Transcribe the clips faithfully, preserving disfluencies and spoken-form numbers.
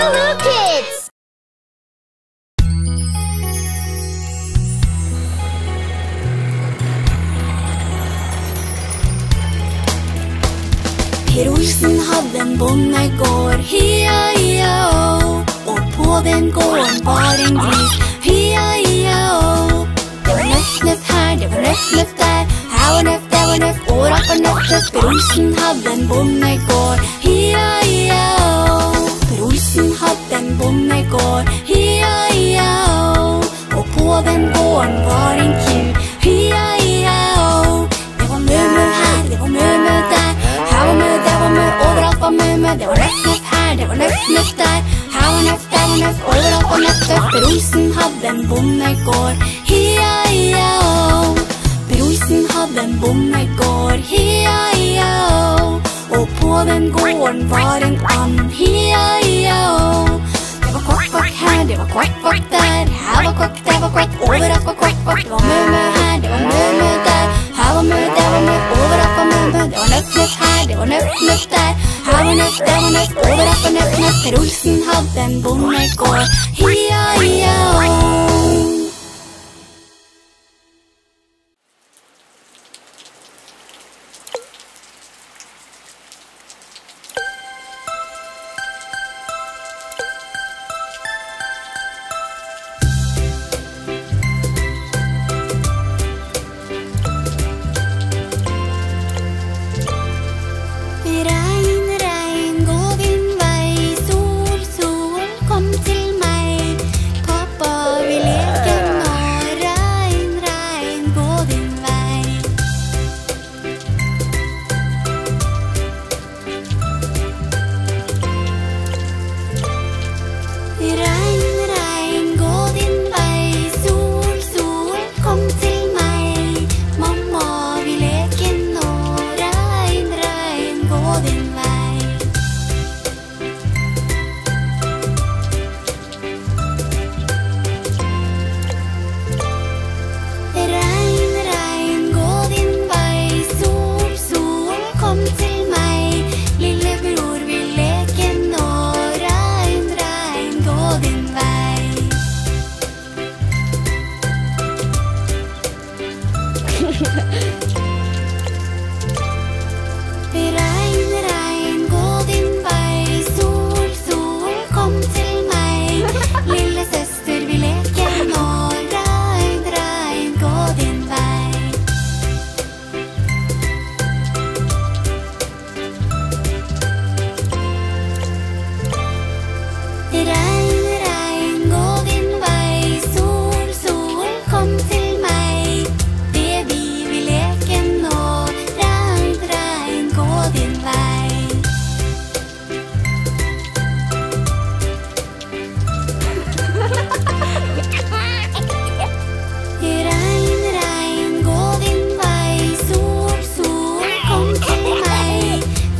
Lulu Kids! Per Olsen hadde en bondegård, hi-a-i-a-o. Og på den gården var en gris, hi-a-i-a-o. Det var nøff-nøff her, det var nøff-nøff der, her var nøff, der var nøff, og rapp var nøff-nøff. Per Olsen hadde en bondegård, hi-a-i-a-o. Hadde en bondegård, hi-a-i-a-o. Og på den gården var en ku, hi-a-i-a-o. Det var mø-mø her, det var mø-mø der, her var mø, der var mø, overalt var mø-mø. Det var nøff-nøff her, det var nøff-nøff der, her var nøff, der var nøff, overalt var nøff-nøff. Per Olsen hadde en bondegård, hi-a-i-a-o. Per Olsen hadde en bondegård, hi-a-i-a-o. Og på den gården var en and, hi-a-i-a-o. Det var kvakk-kvakk her, det var kvakk-kvakk der, her var kvakk, der var kvakk, overalt var kvakk-kvakk. Det var mø-mø her, det var mø-mø der, her var mø, der var mø, overalt var mø-mø. Det var nøff-nøff her, det var nøff-nøff der, her var nøff, der var nøff, overalt var nøff-nøff. Per Olsen hadde en bondegård, hi-a-i-a-o.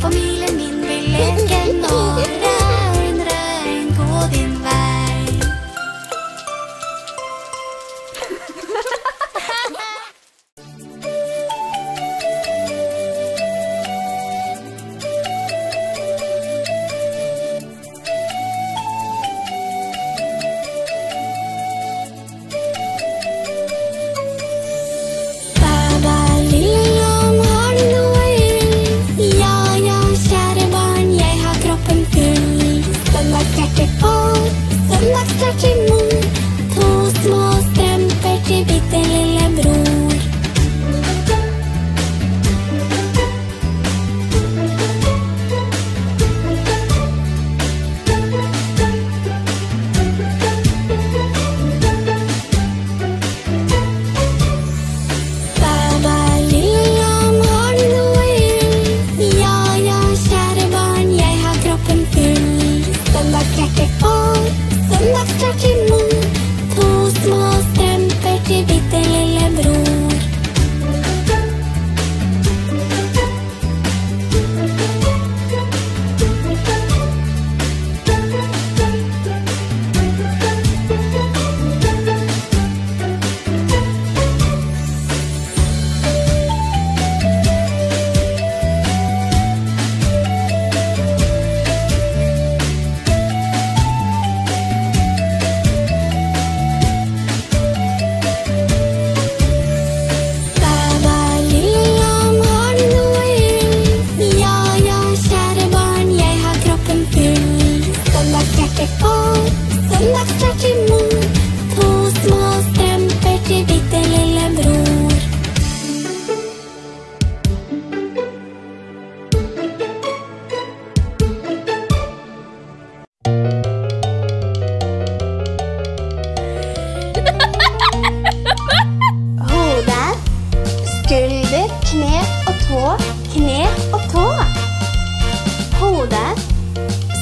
Familien min vil leke nå, regn, regn, gå din vei.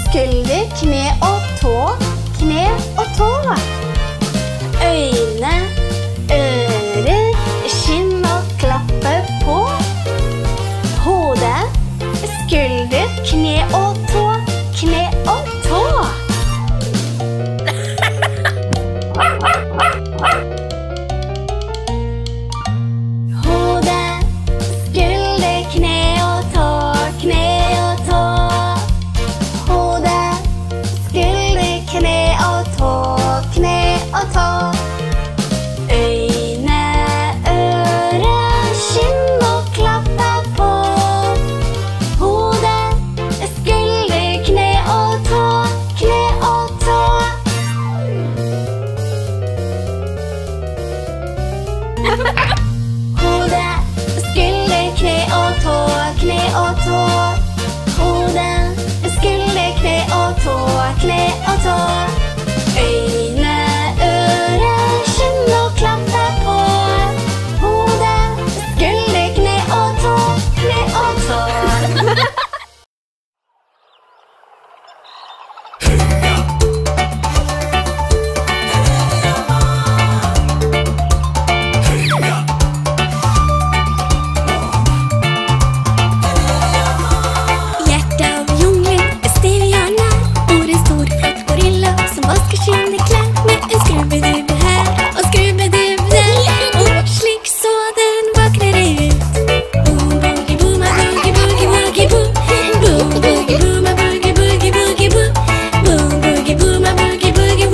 Skulder, kne og tå, kne og tå. Øyne, ører, skinn og klappe på. Hode, skulder, kne og tå, kne og tå. Hode, skulder, kne og tå, kne og tå. Hode, skulder, kne og tå, kne og tå. Øyne, ører, skinn og klappe på. Hode, skulder, kne og tå, kne og tå. Hode, skulder, kne og tå, kne og tå. Hode, skulder, kne og tå, kne og tå. Øyne, ører, skinn og klappe på. Hode, skulder, kne og tå, kne og tå. Hjerte av jungelen, en stevia nær. Bor en stor, flott gorilla som vasker sine klær med en skrubbedubb her og skrubbedubb der. Og slik så den vakrer ut. Boom, boogie, boom, a boogie, boogie, boogie, boom. Boom, boogie, boom, a boogie, boogie, boogie, boom. Boom, boogie, boom, a boogie,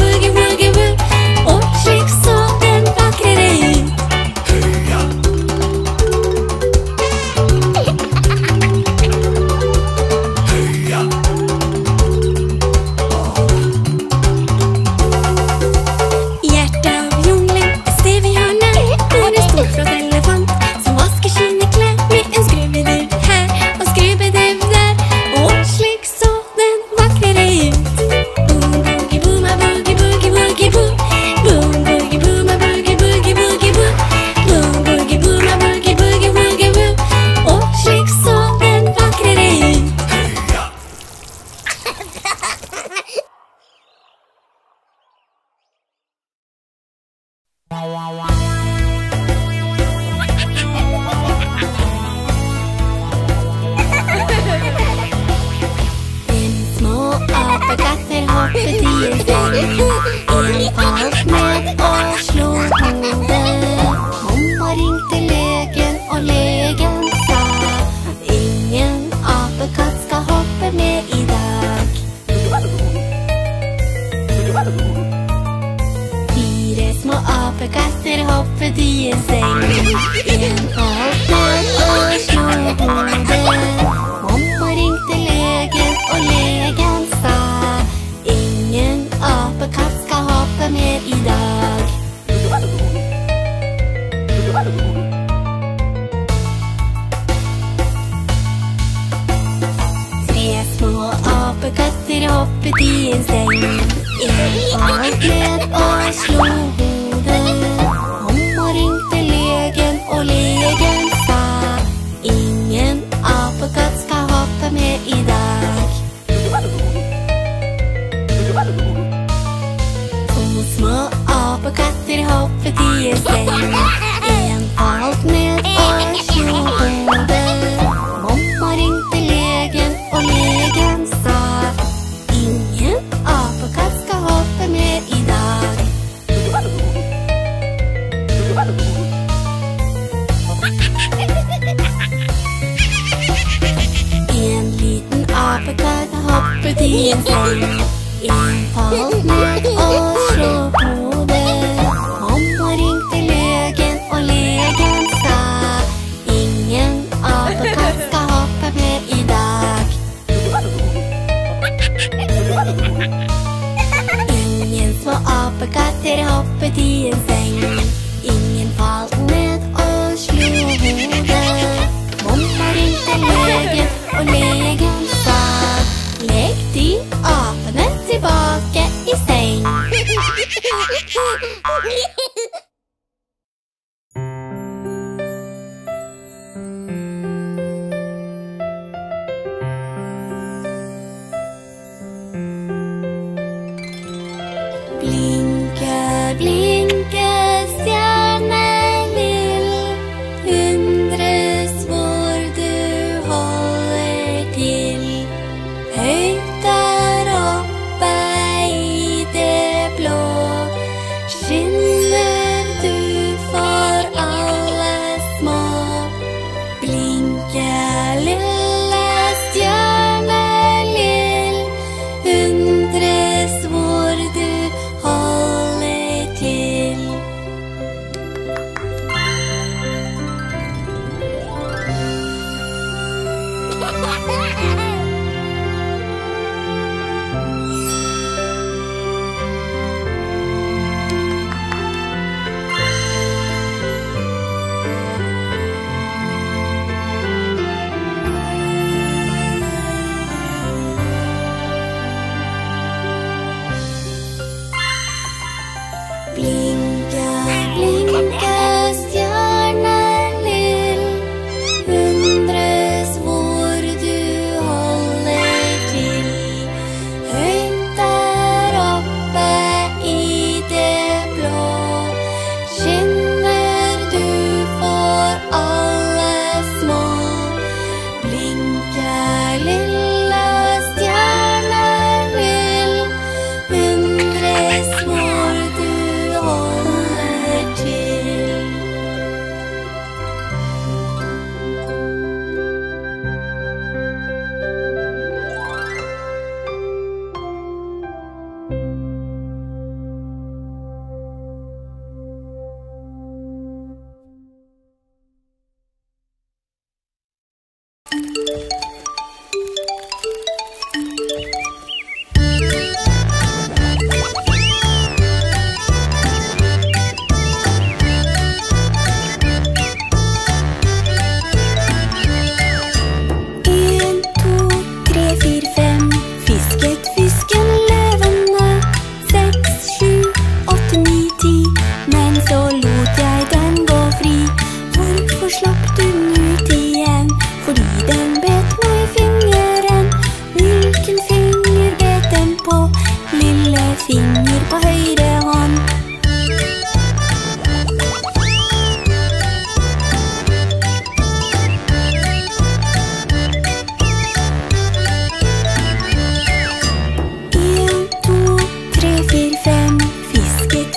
boogie, boogie, boom. Og slik så den vakrer ut. Hjerte av jungelen, et sted vi har nær. Bor en krypende slange som vasker sine klær med en skrubbedubb her og skrubbedubb der. Og slik så den vakrer ut. Boom, boogie, boom, a boogie, boogie, boogie, boom. Boom, boogie, boom, a boogie, boogie, boogie, boom. Boom, boogie, boom, a boogie, boogie, boogie, boom. Og slik så den vakrer ut. Hjerte av jungelen, et sted vi har nær. Bor den store krokodilla som vasker sine klær med en skrubbedubb her og skrubbedubb der. Og slik så den vakrer ut. Boom, boogie, boom, a boogie, boogie, boogie, boom. Boom, boogie, boom, a boogie, boogie, boogie, boom. Boom, boogie, boom, a boogie, boogie, boogie, boom. Og slik så den vakrer ut. Hjerte av jungelen, et sted vi har nær. Bor en stor, flott elefant som vasker sine klær med en skrubbedubb her og skrubbedubb der. Og slik så den vakrer ut. Boom, boogie, boom, a boogie, boogie, boogie, boom. Boom, boogie, boom, a boogie, boogie, boogie, boom. Boom, boogie, boom, a boogie, boogie, boogie, boom. Og slik så den vakrer ut. En små apekatter hoppet i en seng. En falt ned og slo hodet. Mamma ringte legen, og legen sa ingen apekatt skal hoppe med i dag. Fire små apekatter hoppet i en seng. En falt ned og slo hodet. Mamma ringte legen, og legen sa ingen apekatt skal hoppe med i dag. Tre små apekatter hoppet i en seng. En falt ned og slo hodet. Mamma ringte legen, og legen sa ingen apekatt skal hoppe med i dag. To Små apekatter hoppet i en seng. En alt ned og sjohodet. Mamma ringte legen, og legen sa ingen apekatt skal hoppe mer i dag. En liten apekatt hoppet i en seng. En alt ned og sjohodet. Ingen små apekatter hoppet i en seng. Ingen falt ned og slo hodet. Mamma ringte legen, og legen sa legg de apene tilbake i seng.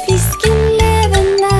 Fisken levende,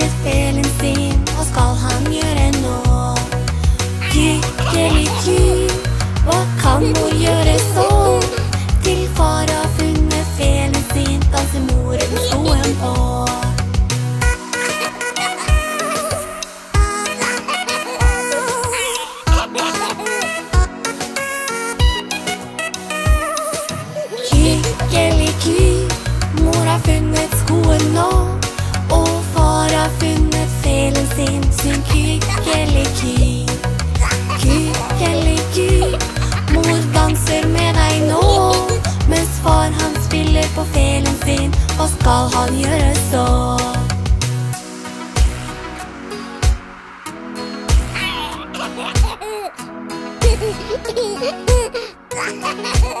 mistet felen sin, hva skal han gjøre nå? Gyttelig kyr, hva kan mor gjøre så? Til far har funnet felen sin, danser moren skoen på. Gyttelig kyr, mor har funnet skoen nå, og far har funnet felen sin, sin kykkelig kyr. Kykkelig kyr, mor danser med deg nå, mens far han spiller på felen sin, hva skal han gjøre så? Ha ha ha!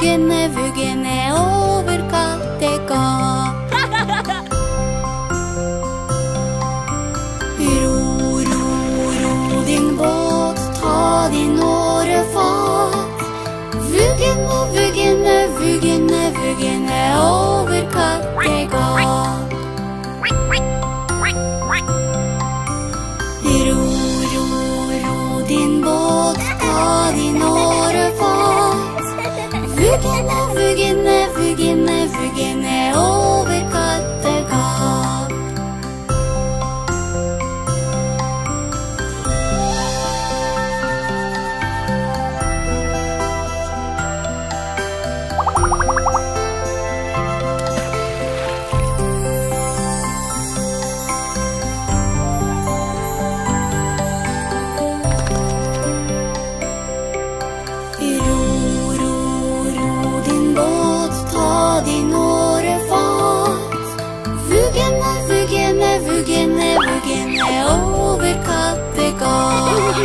Vuggene, vuggene over Kattegat. Ro, ro, ro din båt, ta din årefat. Vuggene, vuggene, vuggene, vuggene over Kattegat. Ro, ro, ro din båt, ta din årefat. Vuggene, vuggene, vuggene, vuggene over Kattegat. Vuggene, vuggene over Kattegat.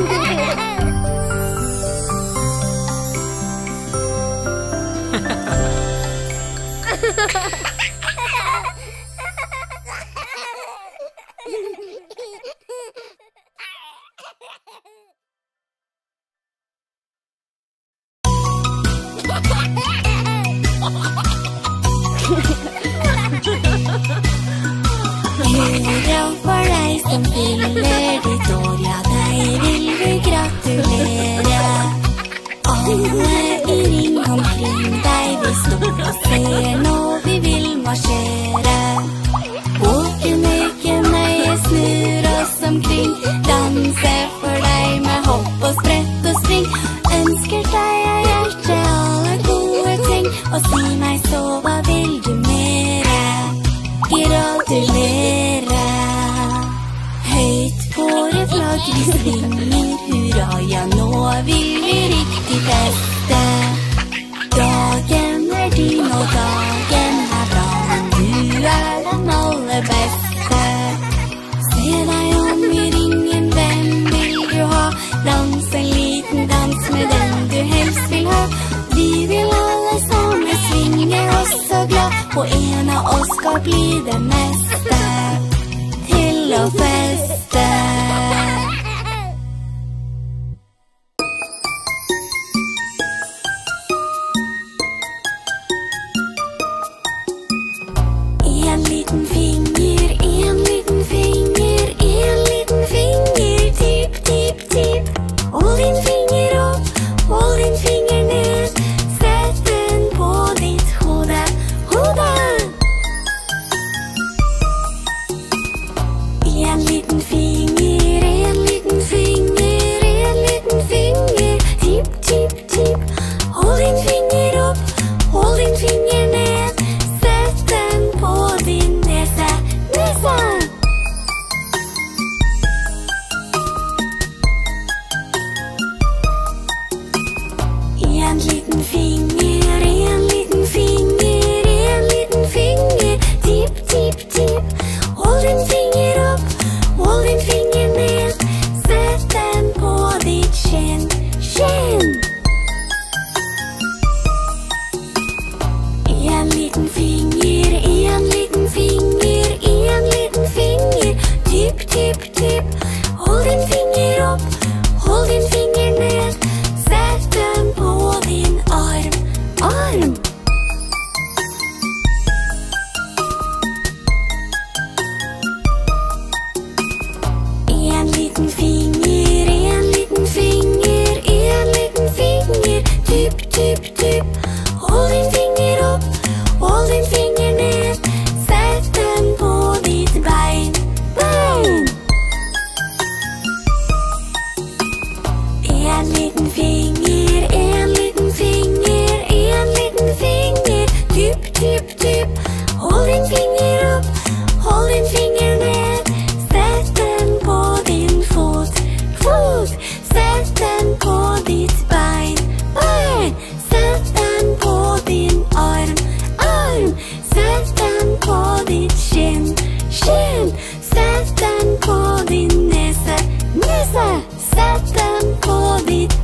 Sätt den på ditt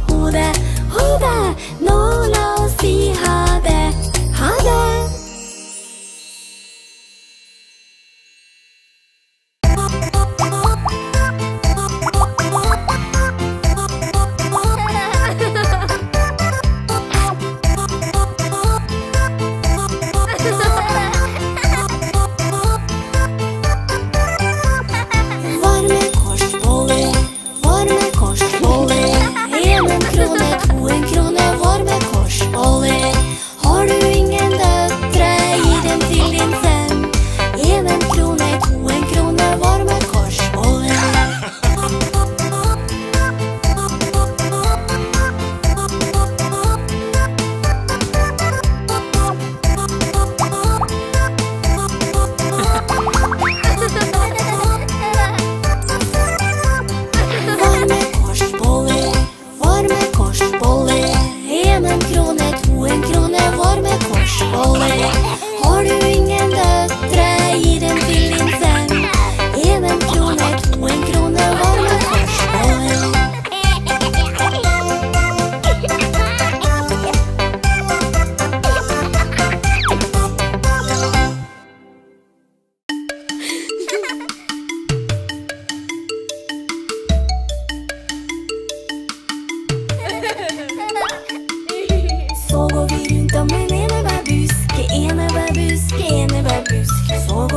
hode.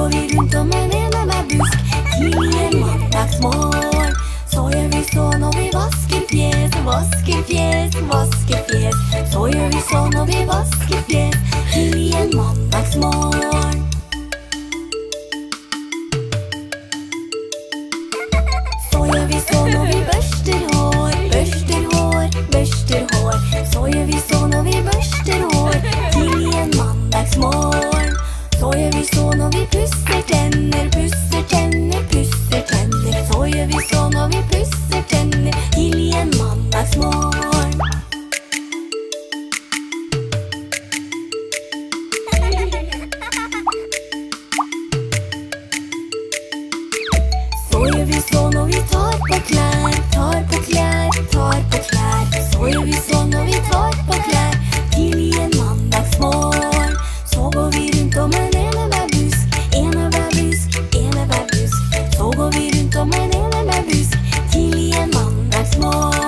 går vi rundt om en ene med busk. Tidlig en mandagsmorgen så gjør vi så når vi vasker fjes, vasker fjes, vasker fjes. Så gjør vi så når vi vasker fjes. Tidlig en mandagsmorgen. Så gjør vi så når vi børster hår, børster hår, børster hår. Så gjør vi så når vi børster hår. Tidlig en mandagsmorgen så gjør vi så når vi pusser tenner, pusser tenner, pusser tenner. Så gjør vi så når vi pusser tenner, tidlig en mandagsmorgen. Så gjør vi så når vi tar på klær, tar på klær, tar på klær. Så gjør vi så når vi tar på klær, tidlig en mandagsmorgen. Så går vi rundt om en ene med busk, ene med busk, ene med busk. Så går vi rundt om en ene med busk, tidlig en mandagsmorgen.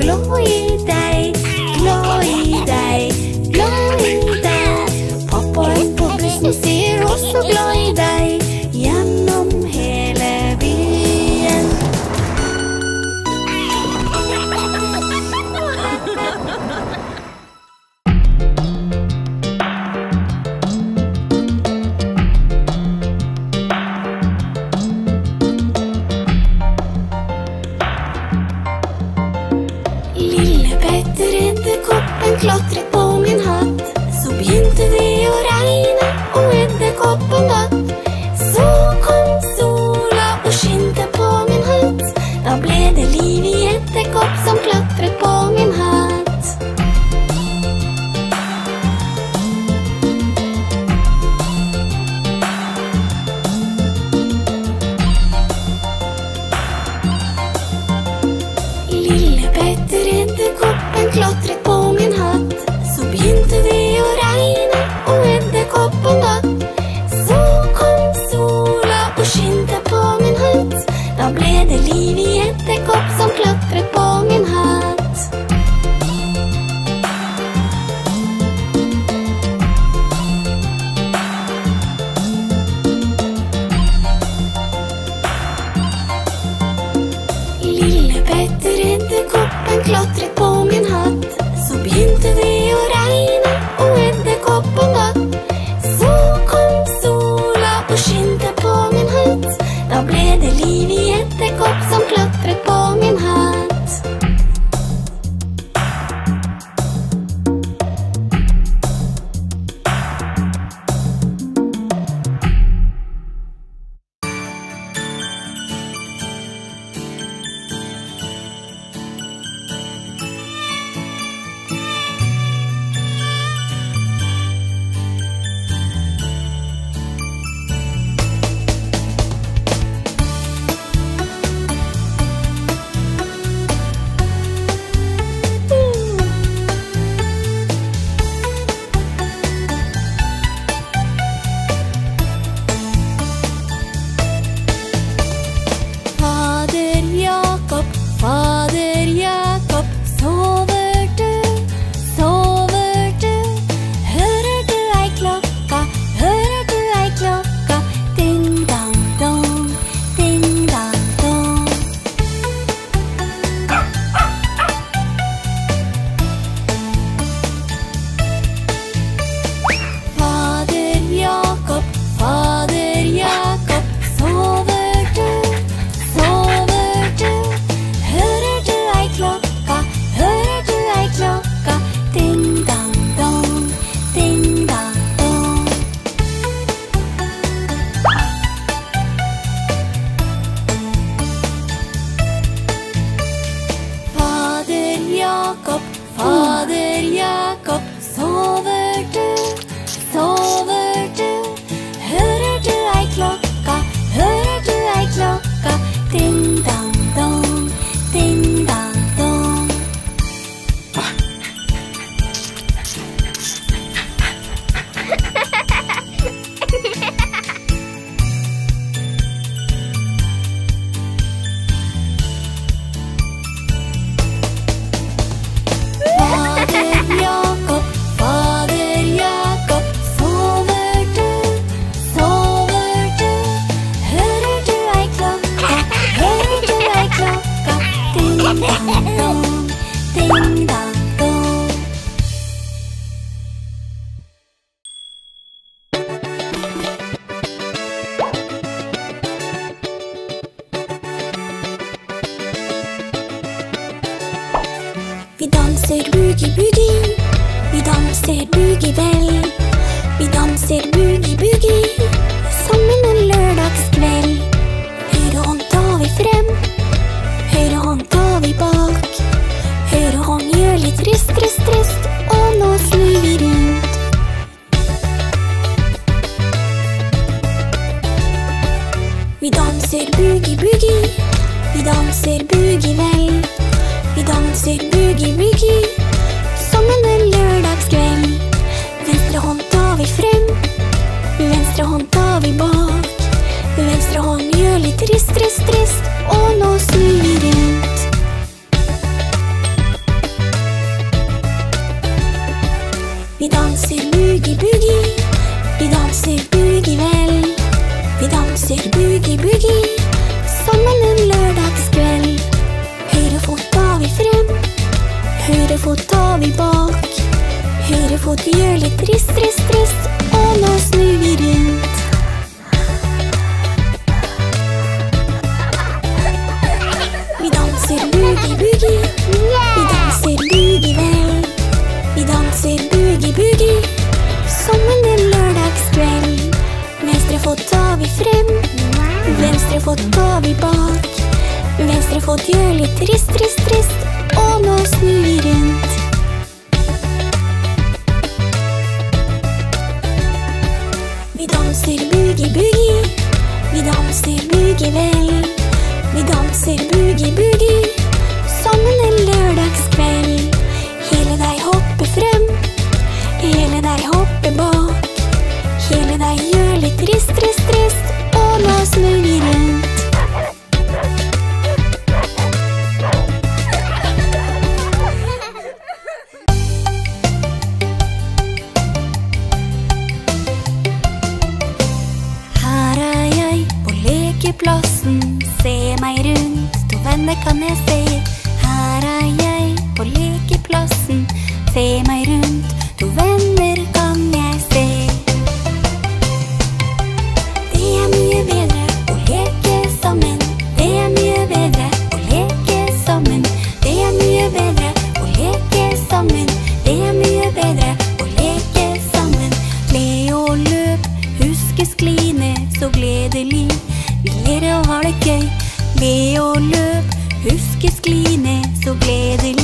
Glå i deg, glå i deg. Pappaen på bussen sier Lite redde koppen klättrat på min hatt. Så begynte det å regne og edde koppen datt. Så kom sola og skinte på min hatt. Da ble det liv I edde kopp som klättrat på min hatt. Klättrat på min hatt. Så begynte det å regne og edderkoppen datt. Så kom sola og skinte på min hatt. Da ble det liv I edderkopp som klättrat på min hatt. Lille Petter edderkoppen klättrat på min hatt. Så begynte det å regne og edderkoppen datt. Så kom sola og skinte på min hatt. Da ble det liv I edderkopp som klättrat på min hatt. Boogie, boogie, yeah! Vi danser boogie-väl. fot går vi bak, venstre fot gjør litt trist, trist, trist. Og nå snur vi rundt. Vi danser boogie boogie, vi danser boogie vel, vi danser boogie boogie som en lørdagskveld. Hele deg hopper frem, hele deg hopper bak, hele deg gjør litt trist, trist, trist. Og nå snur vi rundt. Se meg rundt, to venner kan jeg se. Her er jeg på lekeplassen. Se meg rundt, to venner kan jeg se. Det er mye bedre å leke sammen. Det er mye bedre å leke sammen. Det er mye bedre å leke sammen. Det er mye bedre å leke sammen. Gled og løp, husk skline, så gledelig. Vi ler og har det gøy. Le og løp, husk skline, så gledelig.